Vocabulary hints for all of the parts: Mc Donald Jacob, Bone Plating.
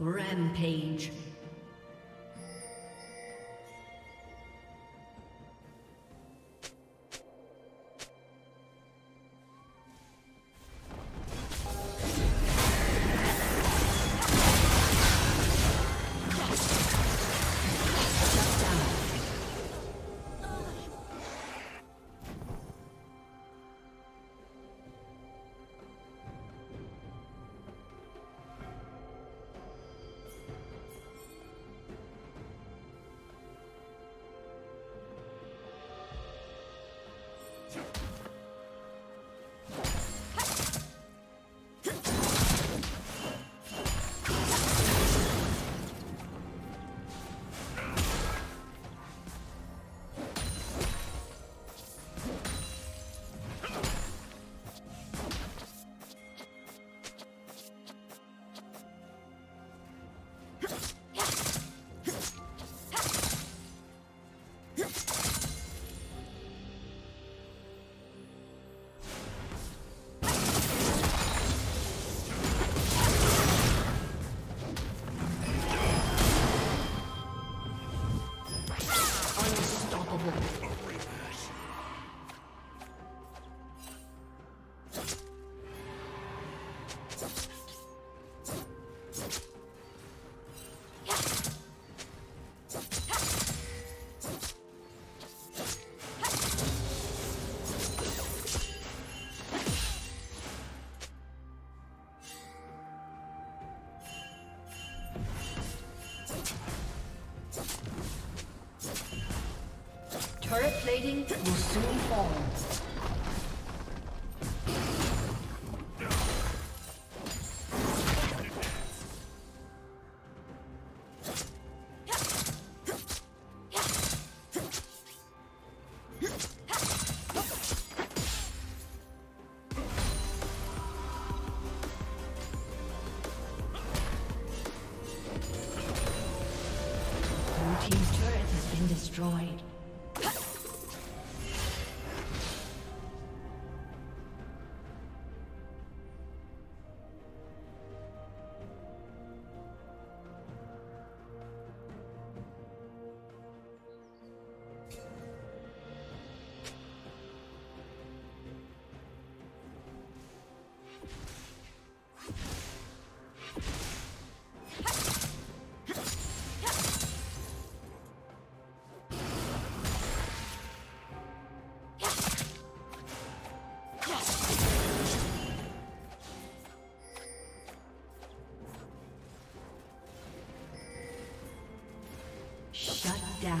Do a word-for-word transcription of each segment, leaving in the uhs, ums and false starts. Rampage. Turret plating will soon fall. Destroyed. Shut down.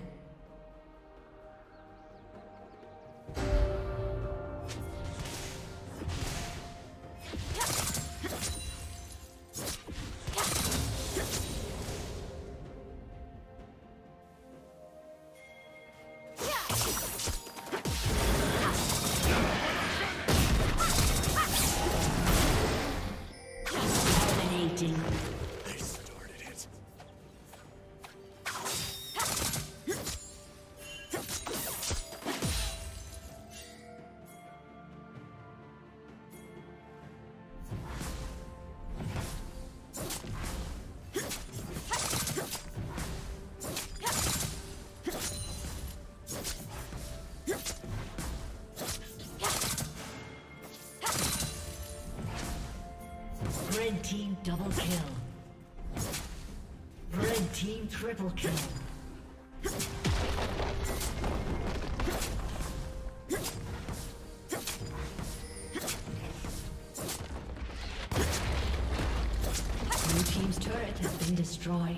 Red team double kill. Red team triple kill. Blue team's turret has been destroyed.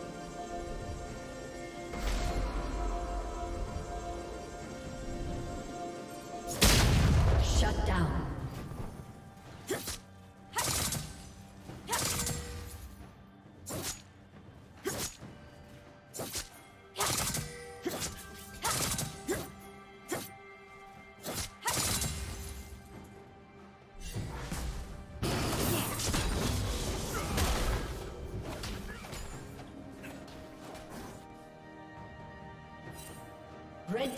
Shut down. Red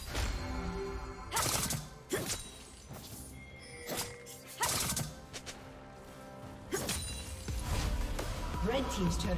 Team's turret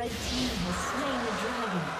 Red team has slain the dragon.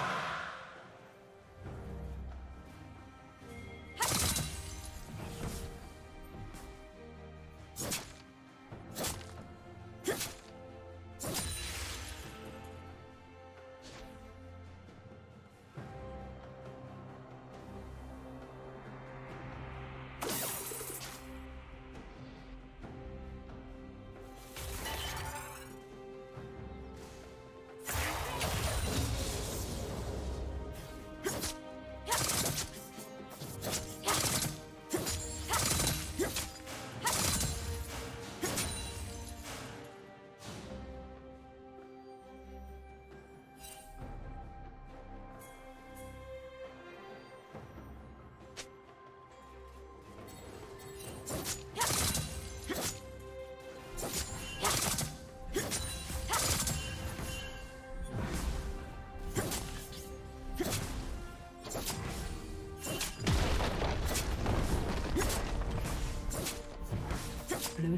Blue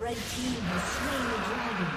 Red team has slain the dragon.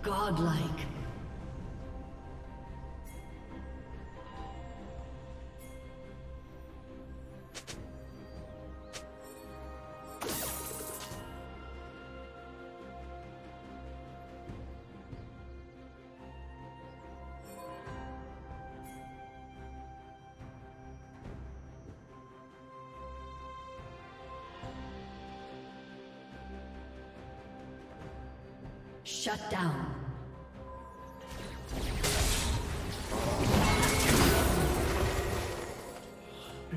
Godlike. Shut down.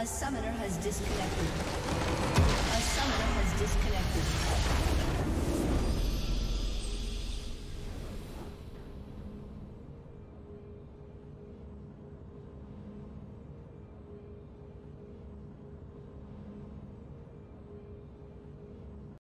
A summoner has disconnected. A summoner has disconnected.